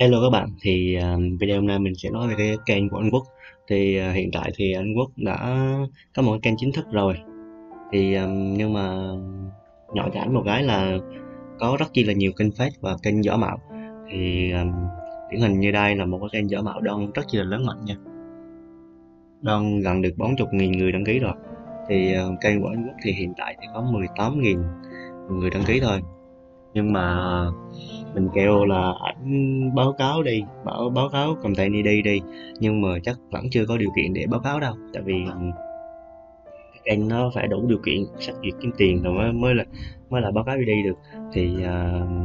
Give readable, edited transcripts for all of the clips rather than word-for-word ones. Hello các bạn, thì video hôm nay mình sẽ nói về cái kênh của anh Quốc. Thì hiện tại thì anh Quốc đã có một cái kênh chính thức rồi. Thì nhưng mà nhỏ cho anh một cái là có rất chi là nhiều kênh fake và kênh giả mạo. Thì điển hình như đây là một cái kênh giả mạo đang rất chi là lớn mạnh nha, đang gần được 40.000 người đăng ký rồi. Thì kênh của anh Quốc thì hiện tại thì có 18.000 người đăng ký thôi, nhưng mà mình kêu là ảnh báo cáo content ID đi, nhưng mà chắc vẫn chưa có điều kiện để báo cáo đâu, tại vì anh nó phải đủ điều kiện xét duyệt kiếm tiền rồi mới là báo cáo ID được. Thì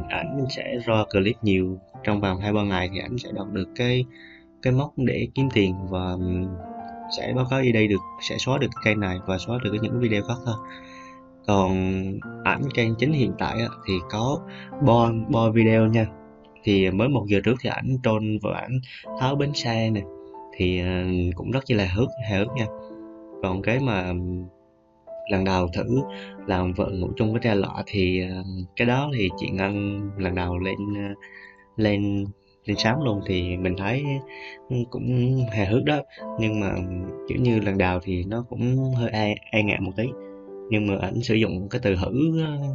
ảnh sẽ ra clip nhiều, trong vòng 2-3 ngày thì ảnh sẽ đọc được cái mốc để kiếm tiền và sẽ báo cáo ID được, sẽ xóa được cái kênh này và xóa được những video khác thôi. Còn ảnh kênh chính hiện tại thì có bo video nha. Thì mới 1 giờ trước thì ảnh troll và ảnh tháo bến xe nè, thì cũng rất là hài hước nha. Còn cái mà lần đầu thử làm vợ ngủ chung với trai lọ thì cái đó thì chị Ngân lần đầu lên sóng luôn, thì mình thấy cũng hài hước đó, nhưng mà kiểu như lần đầu thì nó cũng hơi e ngại một tí. Nhưng mà ảnh sử dụng cái từ hữ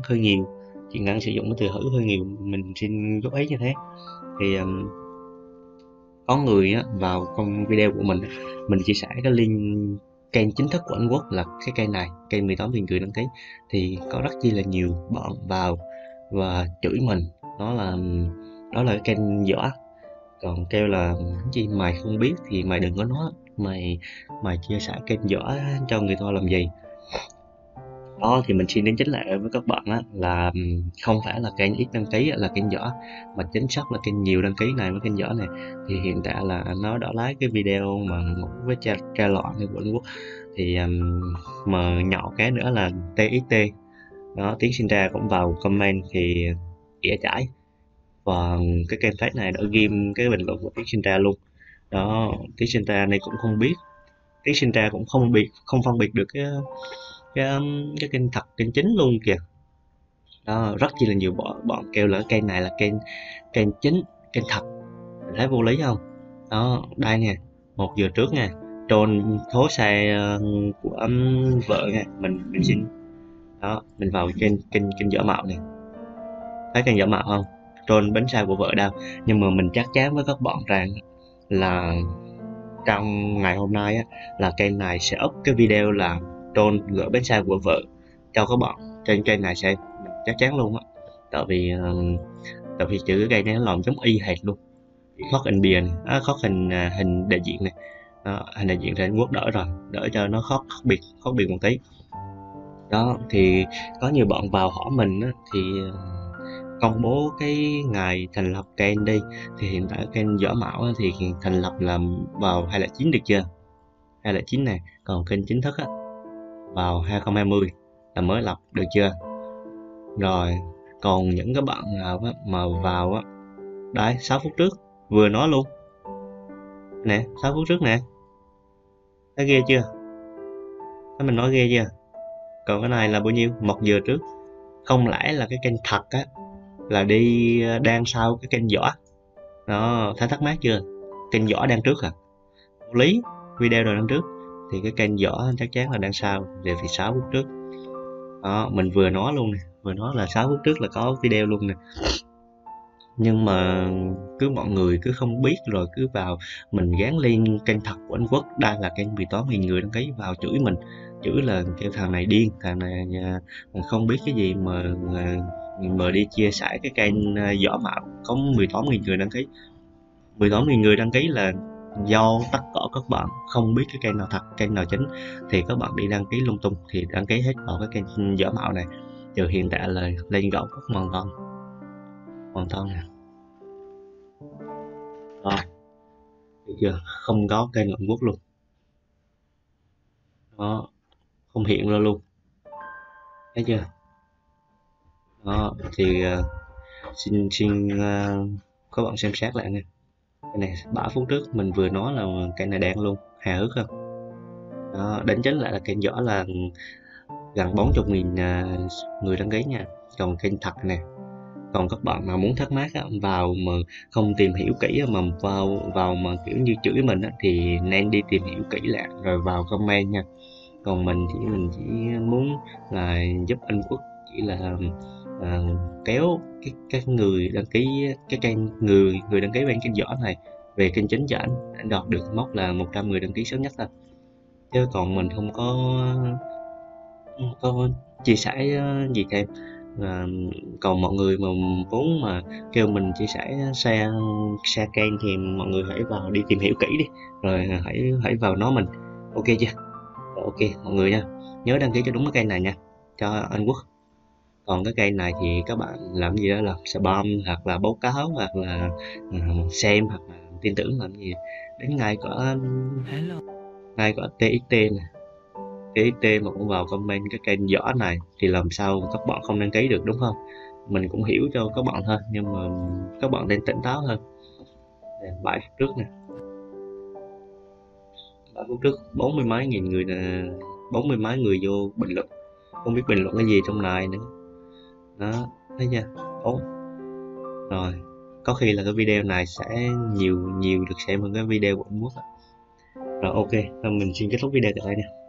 hơi nhiều, chị Ngân sử dụng cái từ hữ hơi nhiều, mình xin góp ý như thế. Thì có người vào trong video của mình chia sẻ cái link kênh chính thức của Anh Quốc là cái kênh này, kênh 18.000 người đăng ký, thì có rất chi là nhiều bọn vào và chửi mình, đó là cái kênh giả, còn kêu là chi mày không biết thì mày đừng có nói, mày chia sẻ kênh giả cho người ta làm gì đó. Thì mình xin đến chính lại với các bạn là không phải là kênh ít đăng ký là kênh giả, mà chính xác là kênh nhiều đăng ký này với kênh giả này. Thì hiện tại là nó đã lái cái video mà ngủ với trai lọ này của Anh Quốc, thì mà nhỏ cái nữa là TXT đó, Tiến Sinh Ra cũng vào comment thì ỉa chải, và cái kênh fake này đã ghim cái bình luận của Tiến Sinh Ra luôn đó. Tiến Sinh Ra này cũng không biết, Tiến Sinh Ra cũng không phân biệt được cái kênh thật kênh chính luôn kìa đó. Rất chi là nhiều bọn kêu là kênh này là kênh chính, kênh thật, mình thấy vô lý không đó. Đây nè, 1 giờ trước nè, troll thố xe của vợ nè, mình xin đó, mình vào kênh giả mạo nè, thấy kênh giả mạo không, troll bánh xe của vợ đâu. Nhưng mà mình chắc chắn với các bạn rằng là trong ngày hôm nay là kênh này sẽ up cái video là troll gửi bến xe của vợ cho các bạn trên kênh này, sẽ chắc chắn luôn á. Tại vì chữ cái này nó làm giống y hệt luôn, khóc hình bìa này, khóc hình đại diện này đó, hình đại diện thì Anh Quốc đỡ rồi, đỡ cho nó khác biệt một tí đó. Thì có nhiều bạn vào hỏi mình thì công bố cái ngày thành lập kênh đi, thì hiện tại kênh giả mạo thì thành lập là vào 2009 được chưa, 2009 này, còn kênh chính thức vào 2020 là mới lập được chưa. Rồi còn những cái bạn nào mà vào đấy 6 phút trước vừa nói luôn nè, 6 phút trước nè, thấy ghê chưa, thấy mình nói ghê chưa. Còn cái này là bao nhiêu, 1 giờ trước, không lẽ là cái kênh thật là đi đang sau cái kênh giả đó, thấy thắc mắc chưa, kênh giả đang trước lý video rồi đang trước, thì cái kênh giả chắc chắn là đang sau, về phía 6 phút trước đó. Mình vừa nói luôn nè, vừa nói là 6 phút trước là có video luôn nè, nhưng mà cứ mọi người cứ không biết rồi cứ vào mình gán liên kênh thật của Anh Quốc, đây là kênh 18.000 người đăng ký, vào chửi mình, chửi là kêu thằng này điên, thằng này không biết cái gì mà đi chia sẻ cái kênh giả mạo có 18.000 người đăng ký. 18.000 người đăng ký là do tất cả các bạn không biết cái kênh nào thật, kênh nào chính, thì các bạn đi đăng ký lung tung, thì đăng ký hết vào cái kênh giả mạo này. Giờ hiện tại là lên gõ Quốc Màng Tang, Màng Tang nè, rồi bây giờ không có kênh Anh Quốc luôn đó, không hiện ra luôn, thấy chưa đó. Thì xin các bạn xem xét lại nè. Cái này 3 phút trước mình vừa nói là cái này đang luôn, hài hước không đó. Đánh chính lại là kênh giả là gần 40.000 người đăng ký nha, còn kênh thật nè Còn các bạn mà muốn thắc mắc vào mà không tìm hiểu kỹ, mà vào mà kiểu như chửi mình thì nên đi tìm hiểu kỹ lại rồi vào comment nha. Còn mình chỉ muốn là giúp anh Quốc, chỉ là kéo các người đăng ký cái kênh, người đăng ký bên kênh nhỏ này về kênh chính cho anh đạt được mốc là 100 người đăng ký sớm nhất thôi. Chứ còn mình không có chia sẻ gì thêm. Còn mọi người mà muốn mà kêu mình chia sẻ share kênh thì mọi người hãy vào đi tìm hiểu kỹ đi, rồi hãy vào nói mình. Ok chưa? Ok mọi người nha, nhớ đăng ký cho đúng cái kênh này nha, cho anh Quốc. Còn cái kênh này thì các bạn làm gì đó là spam hoặc là báo cáo hoặc là xem hoặc là tin tưởng làm gì đến ngay có TXT này, TXT mà cũng vào comment cái kênh võ này thì làm sao các bạn không đăng ký được, đúng không? Mình cũng hiểu cho các bạn thôi, nhưng mà các bạn nên tỉnh táo hơn. Bãi phút trước nè, 3 phút trước 40 mấy nghìn người nè, 40 mấy người vô bình luận, không biết bình luận cái gì trong này nữa đó, thấy chưa? Ố rồi, có khi là cái video này sẽ nhiều được xem hơn cái video của anh Quốc. Rồi ok, mình xin kết thúc video tại đây nè.